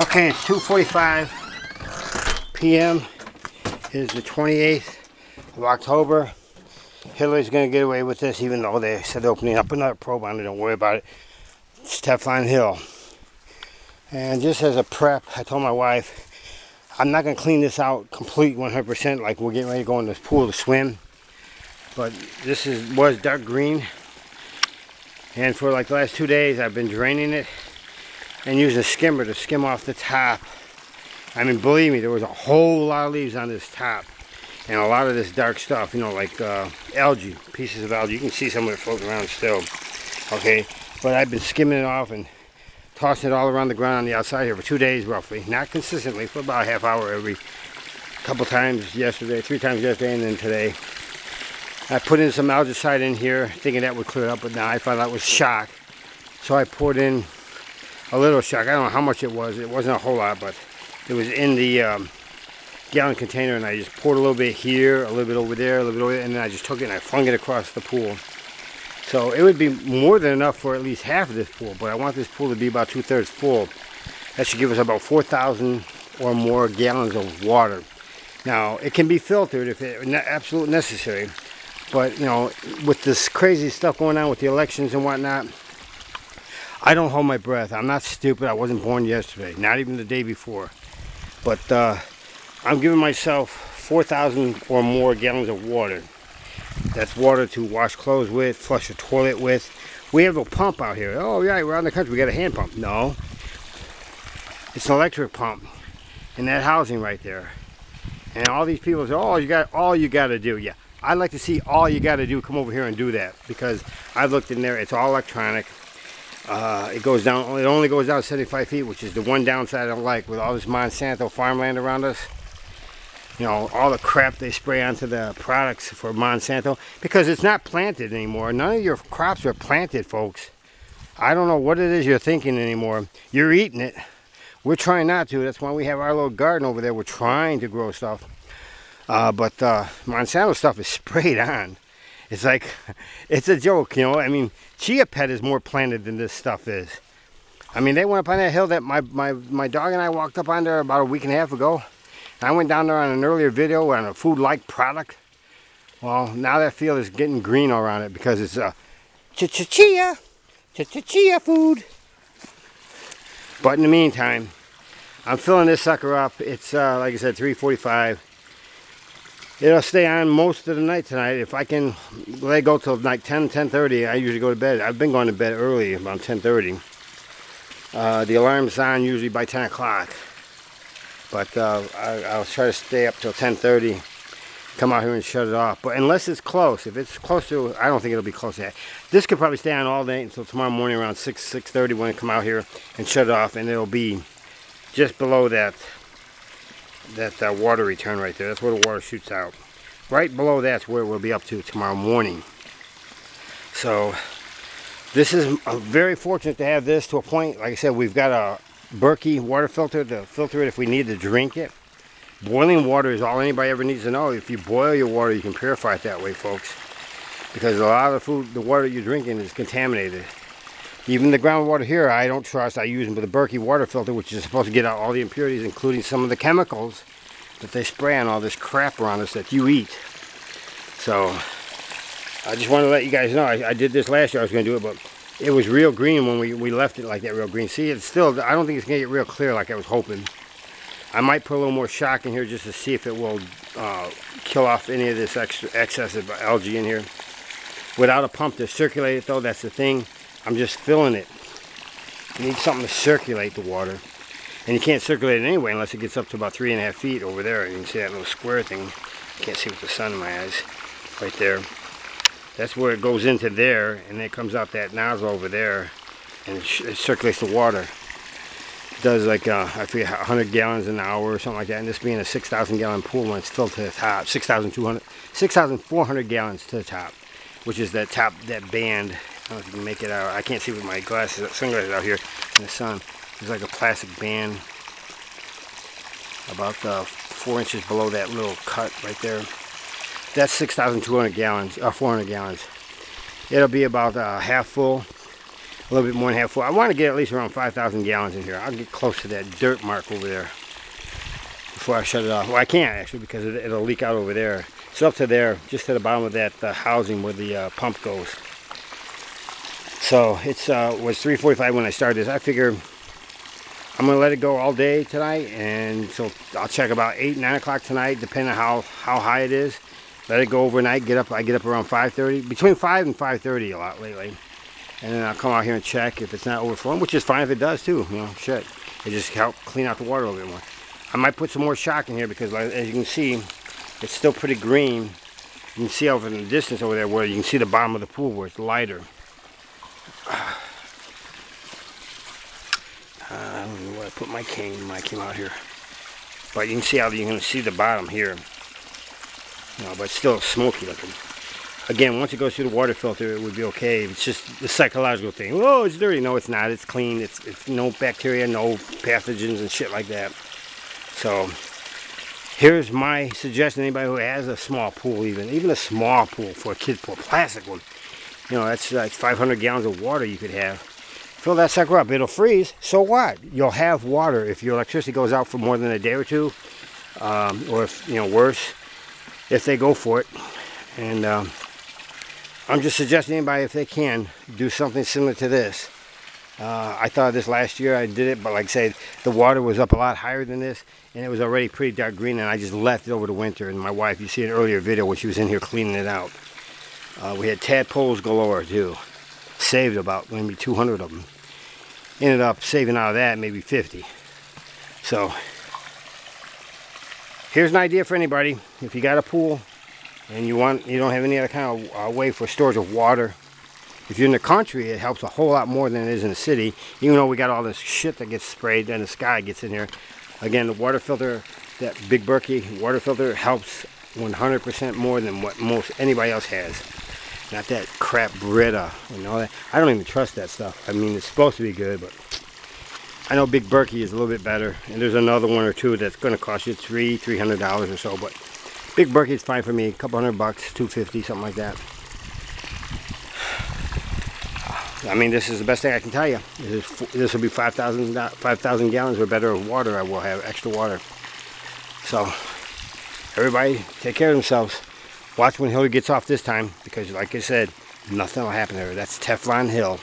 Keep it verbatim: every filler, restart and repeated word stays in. Okay, it's two forty-five p m It is the twenty-eighth of October. Hillary's going to get away with this, even though they said opening up another probe on it. Don't worry about it. It's Teflon Hill. And just as a prep, I told my wife, I'm not going to clean this out complete one hundred percent like we're getting ready to go in this pool to swim. But this is was dark green. And for like the last two days, I've been draining it and using a skimmer to skim off the top. I mean, believe me, there was a whole lot of leaves on this top and a lot of this dark stuff, you know, like uh, algae, pieces of algae. You can see some of it floating around still, okay? But I've been skimming it off and tossing it all around the ground on the outside here for two days roughly. Not consistently, for about a half hour every couple times yesterday, three times yesterday and then today. I put in some algicide in here, thinking that would clear it up, but now I found out it was shock. So I poured in a little shock. I don't know how much it was. It wasn't a whole lot, but it was in the um, gallon container, and I just poured a little bit here, a little bit over there, a little bit over there, and then I just took it and I flung it across the pool. So it would be more than enough for at least half of this pool, but I want this pool to be about two-thirds full. That should give us about four thousand or more gallons of water. Now, it can be filtered if it's absolutely necessary, but, you know, with this crazy stuff going on with the elections and whatnot, I don't hold my breath. I'm not stupid. I wasn't born yesterday, not even the day before. But uh, I'm giving myself four thousand or more gallons of water. That's water to wash clothes with, flush a toilet with. We have a pump out here. Oh, yeah, we're out in the country. We got a hand pump. No. It's an electric pump in that housing right there. And all these people say, oh, you got, all you got to do, yeah. I'd like to see all you got to do come over here and do that, because I've looked in there. It's all electronic. Uh, it goes down. It only goes down seventy-five feet, which is the one downside I don't like with all this Monsanto farmland around us. You know, all the crap they spray onto the products for Monsanto, because it's not planted anymore. None of your crops are planted, folks. I don't know what it is you're thinking anymore. You're eating it. We're trying not to. That's why we have our little garden over there. We're trying to grow stuff. Uh, but uh, Monsanto stuff is sprayed on. It's like, it's a joke, you know. I mean, Chia Pet is more planted than this stuff is. I mean, they went up on that hill that my, my, my dog and I walked up on there about a week and a half ago. And I went down there on an earlier video on a food-like product. Well, now that field is getting green around it because it's uh, ch-ch-chia, ch-ch-chia food. But in the meantime, I'm filling this sucker up. It's, uh, like I said, three forty-five. It'll stay on most of the night tonight. If I can let it go till like ten, ten thirty, I usually go to bed. I've been going to bed early, about ten thirty. Uh, the alarm's on usually by ten o'clock. But uh, I, I'll try to stay up till ten thirty, come out here and shut it off. But unless it's close, if it's close to, I don't think it'll be close to that. This could probably stay on all day until tomorrow morning around six, six thirty when I come out here and shut it off. And it'll be just below that. That uh, water return right there. That's where the water shoots out. Right below that's where we'll be up to tomorrow morning. So this is a very fortunate to have this to a point. Like I said, we've got a Berkey water filter to filter it if we need to drink it. Boiling water is all anybody ever needs to know. If you boil your water, you can purify it that way, folks. Because a lot of the food, the water you're drinking is contaminated. Even the groundwater here, I don't trust. I use them with the Berkey water filter, which is supposed to get out all the impurities, including some of the chemicals that they spray on all this crap around us that you eat. So, I just want to let you guys know, I, I did this last year, I was going to do it, but it was real green when we, we left it like that, real green. See, it's still, I don't think it's going to get real clear like I was hoping. I might put a little more shock in here just to see if it will uh, kill off any of this extra excess of algae in here. Without a pump to circulate it though, that's the thing. I'm just filling it. You need something to circulate the water. And you can't circulate it anyway unless it gets up to about three and a half feet over there. You can see that little square thing. You can't see with the sun in my eyes. Right there. That's where it goes into there and then it comes out that nozzle over there and it, it circulates the water. It does like, uh, I forget, one hundred gallons an hour or something like that. And this being a six thousand gallon pool when it's filled to the top. six thousand four hundred gallons to the top. Which is that top, that band. I don't know if you can make it out. I can't see with my glasses, sunglasses out here in the sun. There's like a plastic band about uh, four inches below that little cut right there. That's six thousand two hundred gallons, or four hundred gallons. It'll be about uh, half full. a little bit more than half full. I want to get at least around five thousand gallons in here. I'll get close to that dirt mark over there before I shut it off. Well, I can't actually, because it, it'll leak out over there. So up to there, just to the bottom of that uh, housing where the uh, pump goes. So it's uh, was three forty-five when I started this. I figure I'm gonna let it go all day tonight, and so I'll check about eight, nine o'clock tonight, depending on how how high it is. Let it go overnight. Get up. I get up around five thirty, between five and five thirty a lot lately, and then I'll come out here and check if it's not overflowing, which is fine if it does too. You know, shit, it just helps clean out the water a little bit more. I might put some more shock in here because, like, as you can see, it's still pretty green. You can see over in the distance over there where you can see the bottom of the pool where it's lighter. Uh, I don't know where I put my cane when I came out here, but you can see how you're going to see the bottom here. No, but it's still smoky looking. Again, once it goes through the water filter, it would be okay. It's just the psychological thing. Oh, it's dirty. No, it's not. It's clean. It's, it's no bacteria, no pathogens and shit like that. So here's my suggestion. Anybody who has a small pool, even even a small pool for a kid's pool, plastic one, you know, that's like five hundred gallons of water you could have. Fill that sucker up. It'll freeze. So what? You'll have water. If your electricity goes out for more than a day or two, um, or if, you know, worse, if they go for it. And um, I'm just suggesting anybody, if they can, do something similar to this. Uh, I thought of this last year. I did it, but like I said, the water was up a lot higher than this, and it was already pretty dark green, and I just left it over the winter. And my wife, you see an earlier video when she was in here cleaning it out. Uh, we had tadpoles galore too. Saved about maybe two hundred of them. Ended up saving out of that maybe fifty. So here's an idea for anybody. If you got a pool and you want, you don't have any other kind of uh, way for storage of water. If you're in the country, it helps a whole lot more than it is in the city. Even though we got all this shit that gets sprayed and the sky gets in here. Again, the water filter, that big Berkey water filter, helps one hundred percent more than what most anybody else has. Not that crap Brita and all that. I don't even trust that stuff. I mean, it's supposed to be good, but I know Big Berkey is a little bit better. And there's another one or two that's going to cost you three, three hundred dollars or so. But Big Berkey is fine for me. A couple hundred bucks, two fifty, something like that. I mean, this is the best thing I can tell you. This is, this will be five thousand, five thousand gallons or better of water. I will have extra water. So everybody, take care of themselves. Watch when Hillary gets off this time, because like I said, nothing will happen to her. That's Teflon Hill.